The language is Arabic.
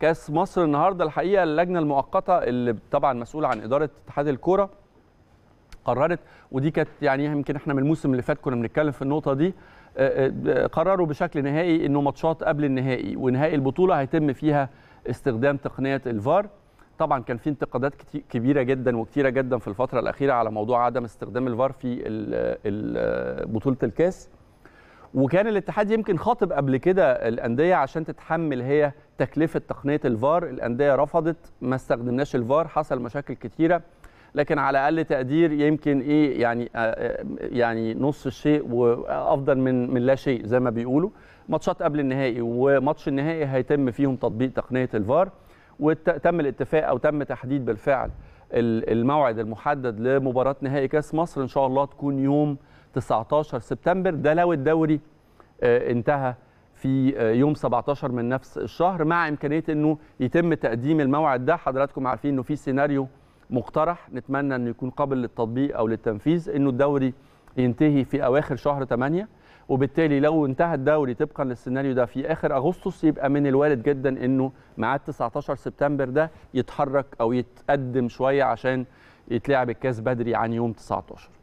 كأس مصر النهارده الحقيقه اللجنه المؤقته اللي طبعا مسؤوله عن اداره اتحاد الكرة قررت، ودي كانت يعني يمكن احنا من الموسم اللي فات كنا بنتكلم في النقطه دي، قرروا بشكل نهائي انه ماتشات قبل النهائي ونهائي البطوله هيتم فيها استخدام تقنيه الفار. طبعا كان في انتقادات كبيره جدا وكثيره جدا في الفتره الاخيره على موضوع عدم استخدام الفار في بطوله الكاس، وكان الاتحاد يمكن خاطب قبل كده الانديه عشان تتحمل هي تكلفه تقنيه الفار. الانديه رفضت، ما استخدمناش الفار، حصل مشاكل كثيره، لكن على اقل تقدير يمكن ايه يعني نص الشيء وافضل من لا شيء زي ما بيقولوا. ماتشات قبل النهائي وماتش النهائي هيتم فيهم تطبيق تقنيه الفار، وتم الاتفاق او تم تحديد بالفعل الموعد المحدد لمباراه نهائي كاس مصر ان شاء الله تكون يوم 19 سبتمبر، ده لو الدوري انتهى في يوم 17 من نفس الشهر، مع امكانيه انه يتم تقديم الموعد ده. حضراتكم عارفين انه في سيناريو مقترح نتمنى انه يكون قابل للتطبيق او للتنفيذ، انه الدوري ينتهي في اواخر شهر 8، وبالتالي لو انتهى الدوري طبقا للسيناريو ده في اخر اغسطس، يبقى من الوارد جدا انه ميعاد 19 سبتمبر ده يتحرك او يتقدم شويه عشان يتلعب الكاس بدري عن يوم 19.